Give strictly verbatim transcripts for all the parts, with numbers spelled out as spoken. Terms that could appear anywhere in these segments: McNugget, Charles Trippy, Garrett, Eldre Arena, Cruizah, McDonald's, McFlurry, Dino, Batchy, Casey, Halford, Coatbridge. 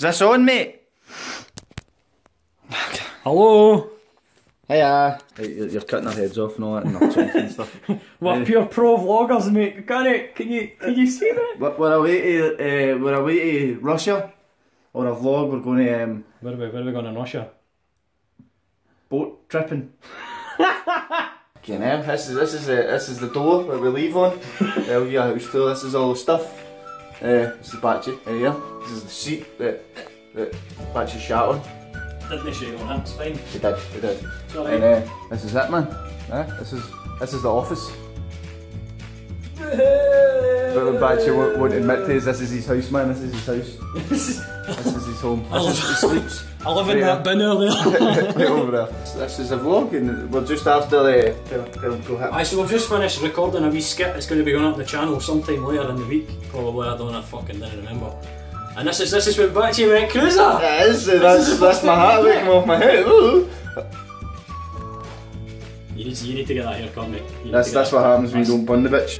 Is this on, mate? Hello? Hiya. You're cutting our heads off and all that and and stuff. We're uh, pure pro vloggers, mate. Garrett, can you, can you see that? We're away to, uh, we're away to Russia on a vlog. We're going to... Um, where, are we, where are we going in Russia? Boat tripping. Okay, now this is this is the this is the door that we leave on. There'll be a house tour. This is all the stuff. Uh, this is Batchy right here. This is the seat that that Batchy shat on. Didn't they shit on it? It's fine. They did. They did. Sorry. And uh, this is it, man. Uh, this is this is the office. But what Batchy won't, won't admit to is this is his house, man. This is his house. This is his home. This is his sleeps. I live in yeah. that bin over there. Right over there. This is a vlog and we're just after the... Aye, so we've just finished recording a wee skit. It's going to be going up the channel sometime later in the week. Probably, I don't know, I fucking didn't remember. And this is this is when Batchy went Cruizah! That is, this that's, is that's my hat that came off my head. Ooh. You need, you need to get that haircut, mate. That's, that's what happens when you don't bun the bitch.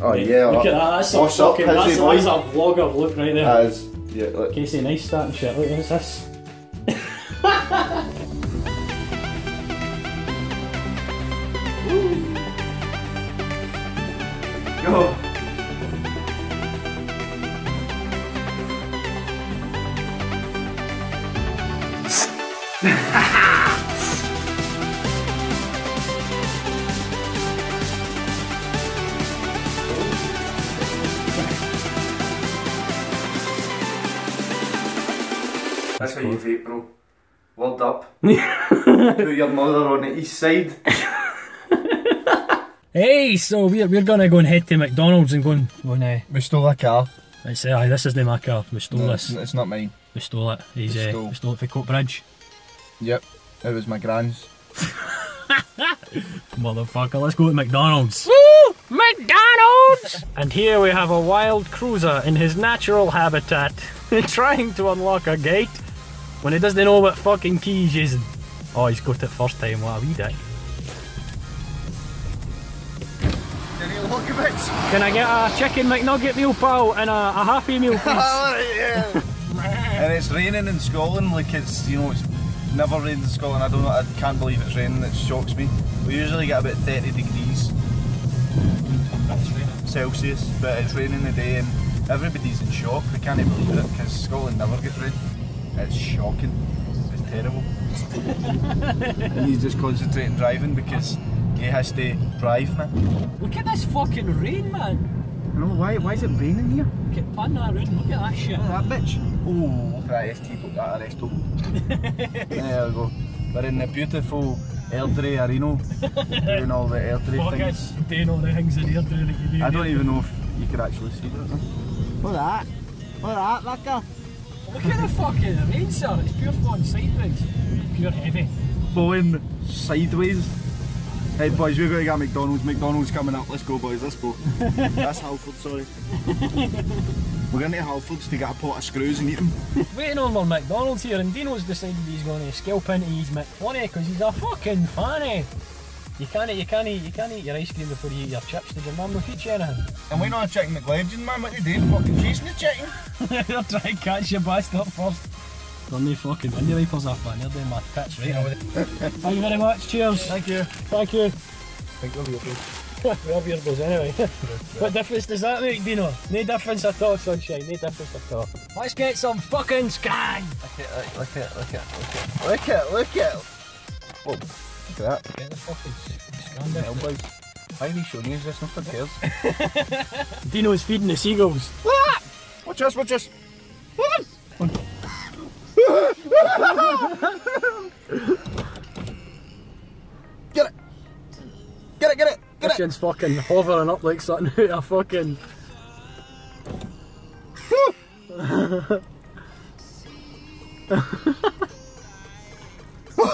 Oh mate, yeah, look, look at that, that's a fucking, that's, that's, that's a vlogger look right there. That is. Yeah, look. Casey, nice start and shit. Look, what's this? Go! That's how you vape, bro. Word up. To your mother on the east side. Hey, so we're, we're gonna go and head to McDonald's and go and... Go and uh, we stole a car. I say, aye, this isn't my car. We stole no, this. It's not mine. We stole it. He's, we, stole. Uh, we stole it for Coatbridge. Yep, it was my gran's. Motherfucker, let's go to McDonald's. Woo! McDonald's! And here we have a wild Cruizah in his natural habitat, trying to unlock a gate. When he doesn't know what fucking key he's using. Oh, he's got it first time, what a wee dick. Can I get a chicken McNugget meal, pal, and a, a happy meal, please? Oh, yeah. And it's raining in Scotland, like it's, you know, it's never rained in Scotland. I don't know, I can't believe it's raining, it shocks me. We usually get about thirty degrees Celsius, but it's raining today and everybody's in shock. We can't believe it, because Scotland never gets rain. It's shocking. It's terrible. And he's just concentrating driving because he has to drive, man. Look at this fucking rain, man. I know, why, why is it raining here? Look at, pardon that rain, look at that shit. Look at that bitch. Oh, right, S T booked that arrest hole. There we go. We're in the beautiful Eldre Arena, doing all the Eldre things. Fuck, doing all the things in Eldre that you do. I don't even know if you could actually see that. Look at that. Look at that, that guy. Look at the fucking rain, sir, it's pure flowing sideways. Pure heavy. Flowing sideways? Hey boys, we've got to get McDonald's. McDonald's coming up. Let's go boys, let's go. That's Halford, sorry. We're going to Halford's to get a pot of screws and eat them. Waiting on more McDonald's here and Dino's decided he's going to scalp into his McFlurry because he's a fucking fanny. You can't, you can't, you can't eat your ice cream before you eat your chips. Did your mum look at you anything? And we not a chicken McLegend, man. What are you doing? Fucking chasing the chicken? They're trying to catch your bastard up first. They're no fucking window wipers up, man. They're doing my pitch right now. Thank you very much. Cheers. Thank you. Thank you. Thank you. We're weirdos anyway. What difference does that make, Dino? No difference at all, sunshine. No difference at all. Let's get some fucking scan. Look at, look at, look at, look at, look at, look at. Look at that. Get the fucking scramble out boys. Why are we showing you this? No one cares. Dino's feeding the seagulls. Look at that! Watch this, watch this. One. Get it! Get it, get it, get it! Kitchen's fucking hovering up like something out of fucking...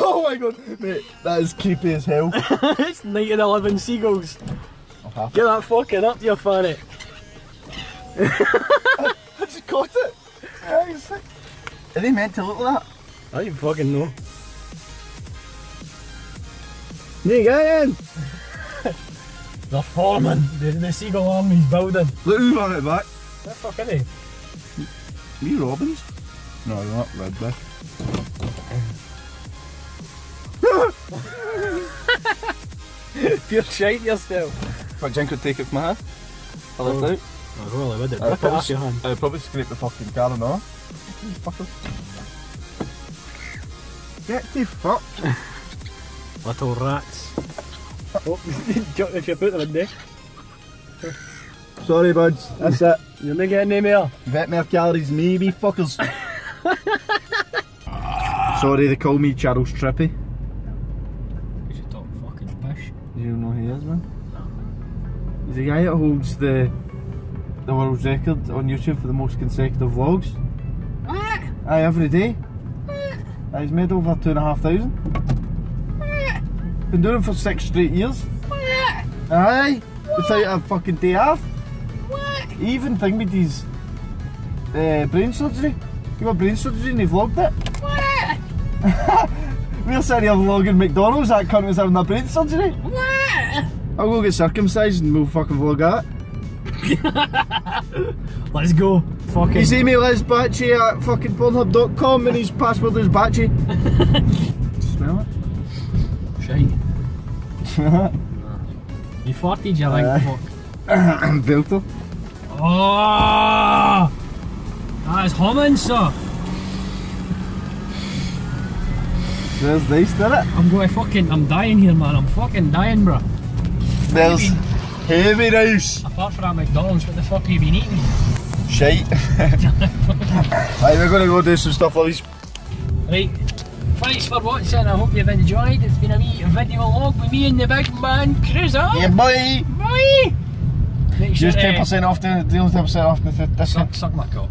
Oh my god, mate, that is creepy as hell. It's night of the living seagulls. Get it. That fucking up, you fanny. I, I just caught it. Are they meant to look like that? I don't fucking know. They get in. They're forming. The, the seagull army's building. Look who's on it back. Where the fuck are they? Are you Robins? No, you're not Redbreast. You're shite yourself. What, Jink would take it from my hand? I left oh. out. I really would it. I'd probably, it your hand. I'd probably scrape the fucking car and all. Fuckers. Get the fuck. Little rats. Oh, if you put them in there. Sorry, buds. That's it. You're not getting any more. Vetmere calories, maybe, fuckers. Sorry, they call me Charles Trippy. Because you talk fucking pish. You don't know who he is, man? No. He's the guy that holds the the world record on YouTube for the most consecutive vlogs. Aye, every day. Aye, he's made over two and a half thousand. Been doing it for six straight years. Aye, without a fucking day off. He even thing with his uh, brain surgery. He got brain surgery and he vlogged it. We were sitting here vlogging McDonald's, that cunt was having a brain surgery. I'll go get circumcised and we'll fucking vlog that. Let's go. Fucking. His email is Batchy at fucking pornhub dot com and his password is Batchy. Smell it? Shite. You farted, you uh, like fuck. Belter. Oh, that is humming, sir. There's this, did it? I'm going to fucking, I'm dying here, man. I'm fucking dying, bro. There's heavy rice. Apart from that McDonald's, what the fuck have you been eating? Shite. Right, we're going to go do some stuff, ladies. Right, thanks for watching. I hope you've enjoyed. It's been a wee video log with me and the big man, Cruizah. Yeah, bye. Bye. Make sure, use ten percent uh, off the deal, ten percent off the discount. Suck, suck my cock.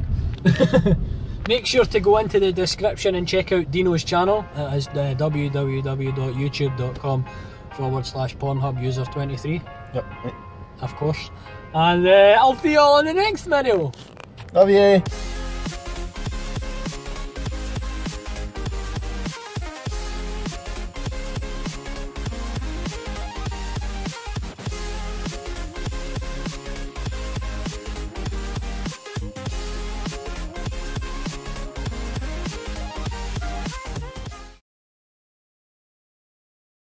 Make sure to go into the description and check out Dino's channel. It is uh, w w w dot youtube dot com forward slash Pornhub user twenty-three. Yep. Of course. And uh, I'll see you all in the next video. Love you.